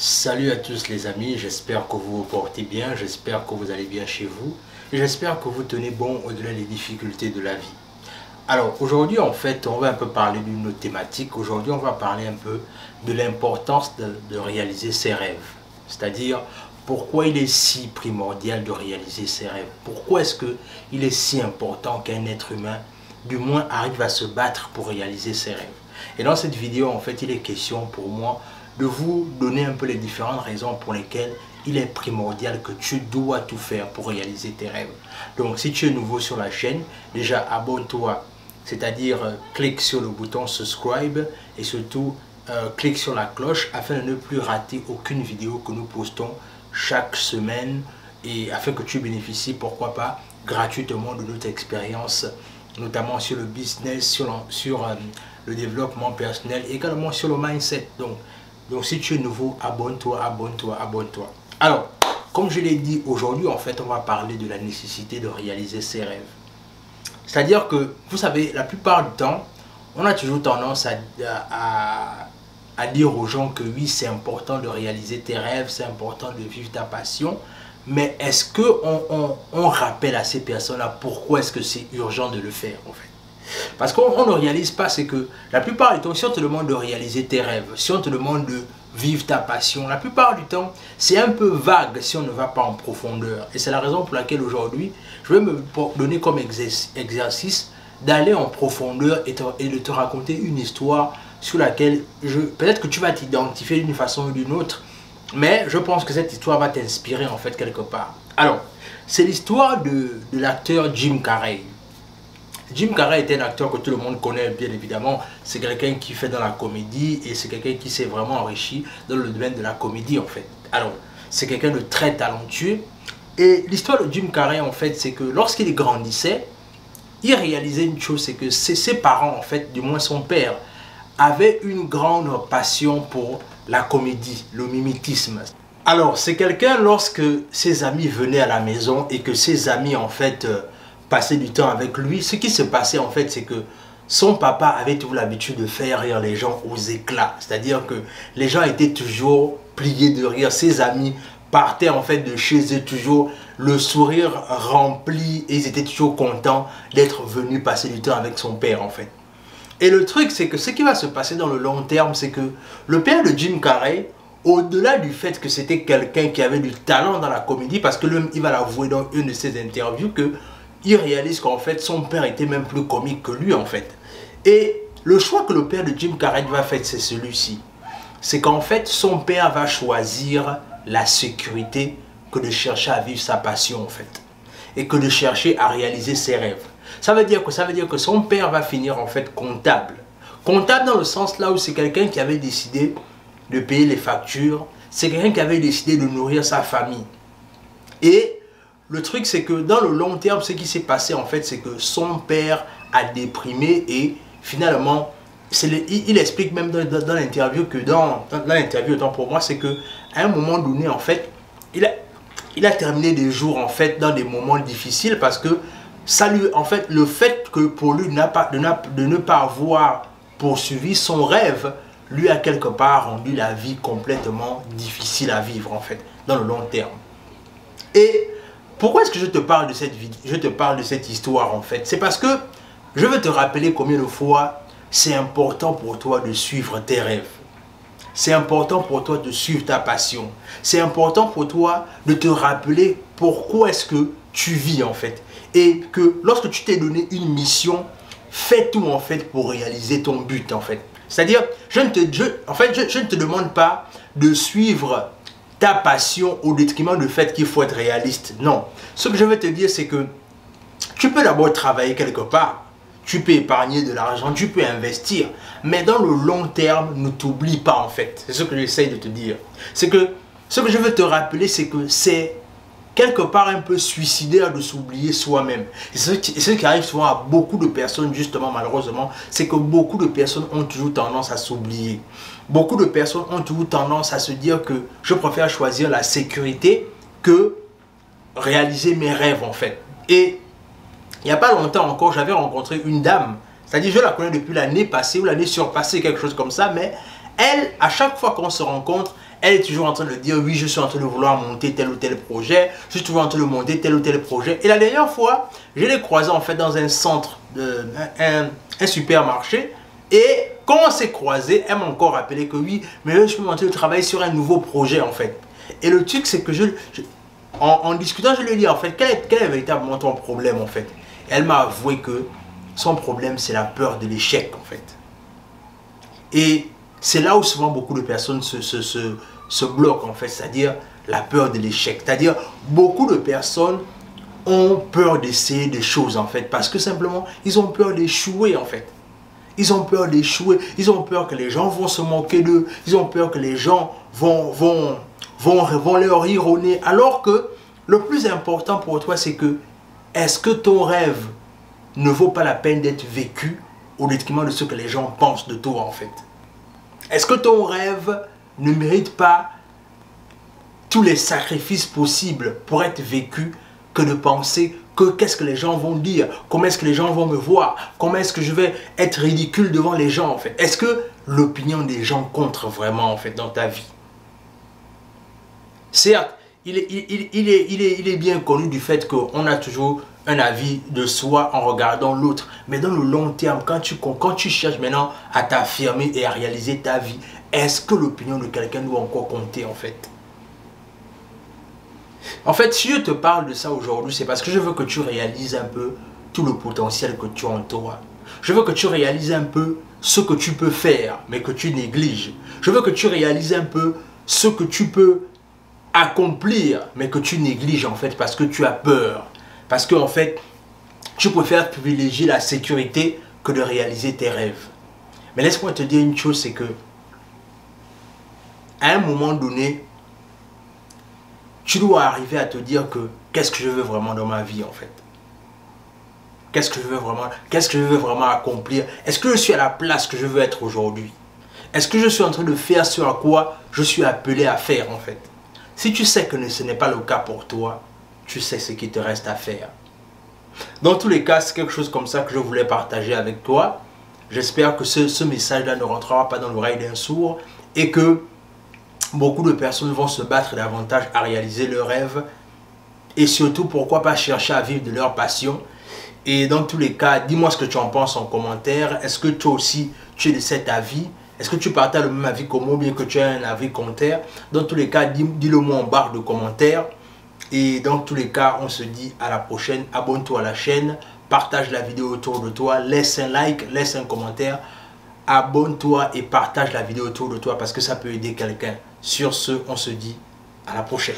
Salut à tous les amis, j'espère que vous vous portez bien, j'espère que vous allez bien chez vous, et j'espère que vous tenez bon au-delà des difficultés de la vie. Alors aujourd'hui en fait on va un peu parler d'une autre thématique, aujourd'hui on va parler un peu de l'importance de réaliser ses rêves, c'est-à-dire pourquoi il est si primordial de réaliser ses rêves, pourquoi est-ce qu'il est si important qu'un être humain du moins arrive à se battre pour réaliser ses rêves. Et dans cette vidéo en fait il est question pour moi de vous donner un peu les différentes raisons pour lesquelles il est primordial que tu dois tout faire pour réaliser tes rêves. Donc si tu es nouveau sur la chaîne, déjà abonne-toi, c'est-à-dire clique sur le bouton subscribe et surtout clique sur la cloche afin de ne plus rater aucune vidéo que nous postons chaque semaine et afin que tu bénéficies, pourquoi pas, gratuitement de notre expérience, notamment sur le business, sur le développement personnel, également sur le mindset. Donc si tu es nouveau, abonne-toi, abonne-toi, abonne-toi. Alors, comme je l'ai dit, aujourd'hui, en fait, on va parler de la nécessité de réaliser ses rêves. C'est-à-dire que, vous savez, la plupart du temps, on a toujours tendance à dire aux gens que oui, c'est important de réaliser tes rêves, c'est important de vivre ta passion. Mais est-ce qu'on rappelle à ces personnes-là pourquoi est-ce que c'est urgent de le faire, en fait? Parce qu'on ne réalise pas, c'est que la plupart du temps, si on te demande de réaliser tes rêves, si on te demande de vivre ta passion, la plupart du temps, c'est un peu vague si on ne va pas en profondeur. Et c'est la raison pour laquelle aujourd'hui, je vais me donner comme exercice d'aller en profondeur et de te raconter une histoire sur laquelle peut-être que tu vas t'identifier d'une façon ou d'une autre, mais je pense que cette histoire va t'inspirer en fait quelque part. Alors, c'est l'histoire de l'acteur Jim Carrey. Jim Carrey était un acteur que tout le monde connaît, bien évidemment. C'est quelqu'un qui fait dans la comédie et c'est quelqu'un qui s'est vraiment enrichi dans le domaine de la comédie en fait. Alors, c'est quelqu'un de très talentueux. Et l'histoire de Jim Carrey en fait, c'est que lorsqu'il grandissait, il réalisait une chose, c'est que ses parents en fait, du moins son père, avaient une grande passion pour la comédie, le mimétisme. Alors, c'est quelqu'un lorsque ses amis venaient à la maison et que ses amis en fait passer du temps avec lui, ce qui se passait en fait, c'est que son papa avait toujours l'habitude de faire rire les gens aux éclats. C'est-à-dire que les gens étaient toujours pliés de rire. Ses amis partaient en fait de chez eux toujours le sourire rempli et ils étaient toujours contents d'être venus passer du temps avec son père en fait. Et le truc, c'est que ce qui va se passer dans le long terme, c'est que le père de Jim Carrey, au-delà du fait que c'était quelqu'un qui avait du talent dans la comédie, parce que lui, il va l'avouer dans une de ses interviews que il réalise qu'en fait, son père était même plus comique que lui, en fait. Et le choix que le père de Jim Carrey va faire, c'est celui-ci. C'est qu'en fait, son père va choisir la sécurité que de chercher à vivre sa passion, en fait. Et que de chercher à réaliser ses rêves. Ça veut dire que son père va finir, en fait, comptable. Comptable dans le sens là où c'est quelqu'un qui avait décidé de payer les factures. C'est quelqu'un qui avait décidé de nourrir sa famille. Et le truc, c'est que dans le long terme, ce qui s'est passé, en fait, c'est que son père a déprimé et finalement, il explique même dans l'interview que, dans l'interview, autant pour moi, c'est qu'à un moment donné, en fait, il a terminé des jours, en fait, dans des moments difficiles parce que ça lui, en fait, le fait que pour lui de ne pas avoir poursuivi son rêve, lui a quelque part rendu la vie complètement difficile à vivre, en fait, dans le long terme. Et pourquoi est-ce que je te parle de cette histoire en fait? C'est parce que je veux te rappeler combien de fois c'est important pour toi de suivre tes rêves. C'est important pour toi de suivre ta passion. C'est important pour toi de te rappeler pourquoi est-ce que tu vis en fait. Et que lorsque tu t'es donné une mission, fais tout en fait pour réaliser ton but en fait. C'est-à-dire, je ne te demande pas de suivre ta passion au détriment du fait qu'il faut être réaliste. Non. Ce que je veux te dire, c'est que tu peux d'abord travailler quelque part. Tu peux épargner de l'argent, tu peux investir. Mais dans le long terme, ne t'oublie pas en fait. C'est ce que j'essaye de te dire. C'est que ce que je veux te rappeler, c'est que c'est quelque part un peu suicidaire de s'oublier soi-même. Et ce qui arrive souvent à beaucoup de personnes, justement, malheureusement, c'est que beaucoup de personnes ont toujours tendance à s'oublier. Beaucoup de personnes ont toujours tendance à se dire que je préfère choisir la sécurité que réaliser mes rêves, en fait. Et il n'y a pas longtemps encore, j'avais rencontré une dame, c'est-à-dire je la connais depuis l'année passée ou l'année surpassée, quelque chose comme ça, mais elle, à chaque fois qu'on se rencontre, Elle est toujours en train de dire oui, je suis en train de vouloir monter tel ou tel projet, je suis toujours en train de monter tel ou tel projet. Et la dernière fois, je l'ai croisée en fait dans un centre, un supermarché. Et quand on s'est croisés, elle m'a encore rappelé que oui, mais là, je suis en train de travailler sur un nouveau projet en fait. Et le truc c'est que en discutant, je lui ai dit en fait, quel est véritablement ton problème en fait? Et elle m'a avoué que son problème c'est la peur de l'échec en fait. Et c'est là où souvent beaucoup de personnes se bloquent en fait, c'est-à-dire la peur de l'échec. C'est-à-dire beaucoup de personnes ont peur d'essayer des choses en fait, parce que simplement ils ont peur d'échouer en fait. Ils ont peur d'échouer, ils ont peur que les gens vont se moquer d'eux, ils ont peur que les gens vont leur rire au nez. Alors que le plus important pour toi, c'est que est-ce que ton rêve ne vaut pas la peine d'être vécu au détriment de ce que les gens pensent de toi en fait? Est-ce que ton rêve ne mérite pas tous les sacrifices possibles pour être vécu que de penser qu'est-ce que les gens vont dire, comment est-ce que les gens vont me voir, comment est-ce que je vais être ridicule devant les gens en fait? Est-ce que l'opinion des gens compte vraiment en fait dans ta vie? Certes, il est bien connu du fait qu'on a toujours un avis de soi en regardant l'autre. Mais dans le long terme, quand tu cherches maintenant à t'affirmer et à réaliser ta vie, est-ce que l'opinion de quelqu'un doit encore compter en fait? En fait, si je te parle de ça aujourd'hui, c'est parce que je veux que tu réalises un peu tout le potentiel que tu as en toi. Je veux que tu réalises un peu ce que tu peux faire, mais que tu négliges. Je veux que tu réalises un peu ce que tu peux accomplir, mais que tu négliges en fait parce que tu as peur. Parce que en fait, tu préfères privilégier la sécurité que de réaliser tes rêves. Mais laisse-moi te dire une chose, c'est que à un moment donné, tu dois arriver à te dire que qu'est-ce que je veux vraiment dans ma vie en fait? Qu'est-ce que je veux vraiment? Qu'est-ce que je veux vraiment accomplir? Est-ce que je suis à la place que je veux être aujourd'hui? Est-ce que je suis en train de faire ce à quoi je suis appelé à faire en fait? Si tu sais que ce n'est pas le cas pour toi, tu sais ce qu'il te reste à faire. Dans tous les cas, c'est quelque chose comme ça que je voulais partager avec toi. J'espère que ce message-là ne rentrera pas dans l'oreille d'un sourd et que beaucoup de personnes vont se battre davantage à réaliser leurs rêves et surtout, pourquoi pas chercher à vivre de leur passion. Et dans tous les cas, dis-moi ce que tu en penses en commentaire. Est-ce que toi aussi, tu es de cet avis? Est-ce que tu partages le même avis que moi ou bien que tu as un avis contraire? Dans tous les cas, dis-le moi en barre de commentaires. Et dans tous les cas, on se dit à la prochaine. Abonne-toi à la chaîne, partage la vidéo autour de toi, laisse un like, laisse un commentaire. Abonne-toi et partage la vidéo autour de toi parce que ça peut aider quelqu'un. Sur ce, on se dit à la prochaine.